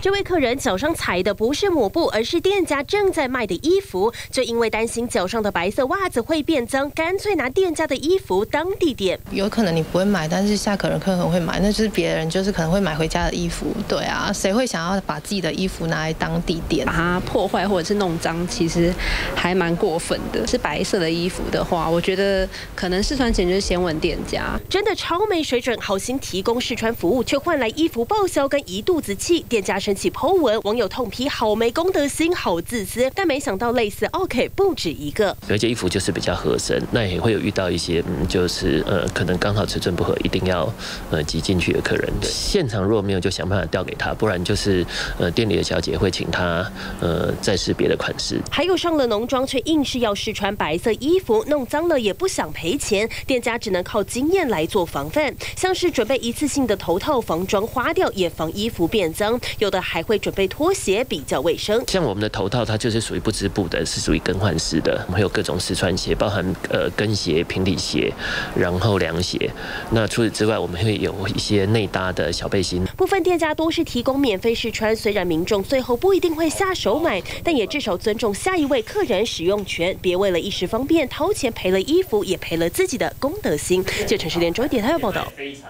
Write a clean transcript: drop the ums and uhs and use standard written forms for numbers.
这位客人脚上踩的不是抹布，而是店家正在卖的衣服。就因为担心脚上的白色袜子会变脏，干脆拿店家的衣服当地点。有可能你不会买，但是下客人会买，那就是别人就是可能会买回家的衣服。对啊，谁会想要把自己的衣服拿来当地点，把它破坏或者是弄脏？其实还蛮过分的。是白色的衣服的话，我觉得可能试穿前就是先问店家，真的超没水准，好心提供试穿服务，却换来衣服报销跟一肚子气。店家生气 po 文，网友痛批好没公德心，好自私。但没想到类似 OK 不止一个。有一件衣服就是比较合身，那也会有遇到一些就是可能刚好尺寸不合，一定要挤进去的客人。现场若没有就想办法调给他，不然就是店里的小姐会请他再试别的款式。还有上了浓妆却硬是要试穿白色衣服，弄脏了也不想赔钱，店家只能靠经验来做防范，像是准备一次性的头套防妆花掉，也防衣服变脏。有的还会准备拖鞋，比较卫生。像我们的头套，它就是属于不织布的，是属于更换式的。我们有各种试穿鞋，包含跟鞋、平底鞋，然后凉鞋。那除此之外，我们会有一些内搭的小背心。部分店家多是提供免费试穿，虽然民众最后不一定会下手买，但也至少尊重下一位客人使用权，别为了一时方便掏钱赔了衣服，也赔了自己的公德心。记者陈时莲、周一台报道。